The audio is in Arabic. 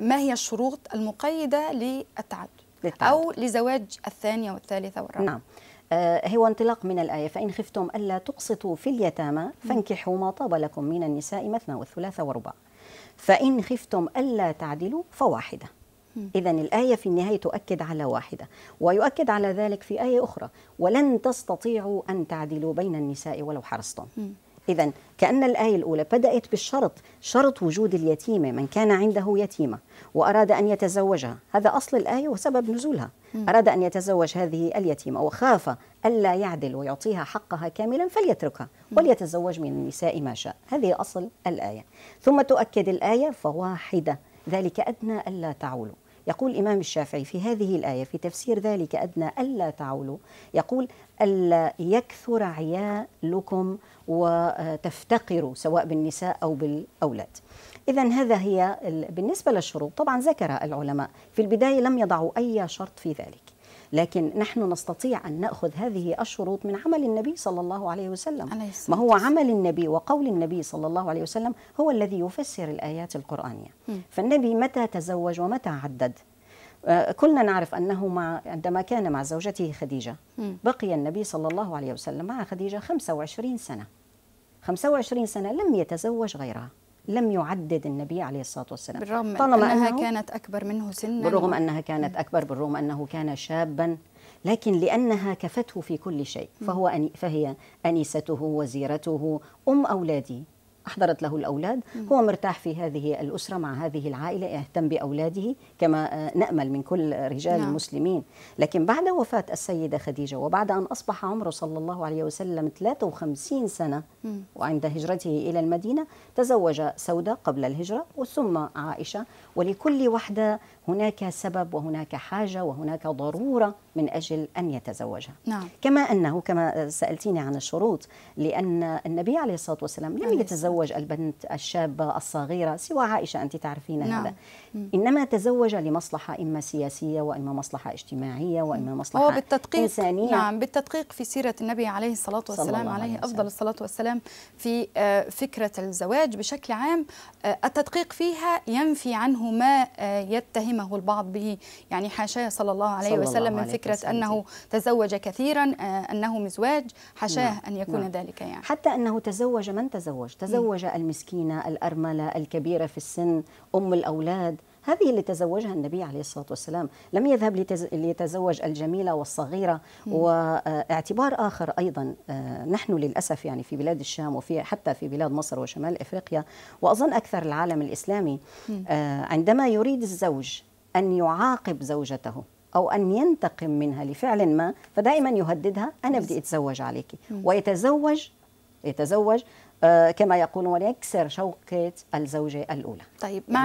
ما هي الشروط المقيدة للتعدد أو لزواج الثانية والثالثة والرابعة؟ نعم، هو انطلاق من الآية: فإن خفتم ألا تقسطوا في اليتامى فانكحوا ما طاب لكم من النساء مثنى والثلاث ورباع، فإن خفتم ألا تعدلوا فواحدة. إذا الآية في النهاية تؤكد على واحدة، ويؤكد على ذلك في آية أخرى: ولن تستطيعوا أن تعدلوا بين النساء ولو حرصتم. إذا كأن الآية الأولى بدأت بالشرط، شرط وجود اليتيمة، من كان عنده يتيمة وأراد أن يتزوجها، هذا أصل الآية وسبب نزولها، أراد أن يتزوج هذه اليتيمة وخاف ألا يعدل ويعطيها حقها كاملا فليتركها وليتزوج من النساء ما شاء، هذه أصل الآية. ثم تؤكد الآية فواحدة، ذلك أدنى ألا تعولوا. يقول الإمام الشافعي في هذه الآية في تفسير ذلك أدنى ألا تعولوا، يقول: ألا يكثر عيالكم وتفتقروا سواء بالنساء أو بالأولاد. إذا هذا هي بالنسبة للشروط. طبعا ذكر العلماء في البداية لم يضعوا أي شرط في ذلك، لكن نحن نستطيع أن نأخذ هذه الشروط من عمل النبي صلى الله عليه وسلم. ما هو عمل النبي وقول النبي صلى الله عليه وسلم هو الذي يفسر الآيات القرآنية. فالنبي متى تزوج ومتى عدد؟ كلنا نعرف أنه عندما كان مع زوجته خديجة، بقي النبي صلى الله عليه وسلم مع خديجة 25 سنة. 25 سنة لم يتزوج غيرها، لم يعدد النبي عليه الصلاة والسلام، بالرغم أنها كانت أكبر منه سنا، بالرغم أنها كانت أكبر، بالرغم أنه كان شابا، لكن لأنها كفته في كل شيء، فهي أنيسته وزيرته، أم أولاده، أحضرت له الأولاد، هو مرتاح في هذه الأسرة مع هذه العائلة، يهتم بأولاده كما نأمل من كل رجال المسلمين. لكن بعد وفاة السيدة خديجة وبعد أن أصبح عمره صلى الله عليه وسلم 53 سنة وعند هجرته إلى المدينة، تزوج سودة قبل الهجرة وثم عائشة، ولكل واحدة هناك سبب وهناك حاجة وهناك ضرورة من أجل أن يتزوجها. كما أنه كما سألتيني عن الشروط، لأن النبي عليه الصلاة والسلام لم يتزوج البنت الشابة الصغيرة سوى عائشة، أنت تعرفين هذا، إنما تزوج لمصلحة إما سياسية وإما مصلحة اجتماعية وإما مصلحة إنسانية. بالتدقيق في سيرة النبي عليه الصلاة والسلام، عليه أفضل الصلاة والسلام، في فكرة الزواج بشكل عام التدقيق فيها ينفي عنه ما يتهمه البعض به، يعني حاشاه صلى الله عليه وسلم من فكرة أنه تزوج كثيرا، أنه مزواج، حاشاه أن يكون ذلك. يعني حتى أنه تزوج من تزوج المسكينة، الأرملة، الكبيرة في السن، أم الأولاد، هذه اللي تزوجها النبي عليه الصلاة والسلام، لم يذهب ليتزوج الجميلة والصغيرة. واعتبار آخر أيضا، نحن للأسف يعني في بلاد الشام وفي حتى في بلاد مصر وشمال إفريقيا وأظن أكثر العالم الإسلامي، عندما يريد الزوج أن يعاقب زوجته أو أن ينتقم منها لفعل ما، فدائما يهددها: أنا بدي أتزوج عليك. ويتزوج كما يقولون، يكسر شوكة الزوجة الأولى. طيب.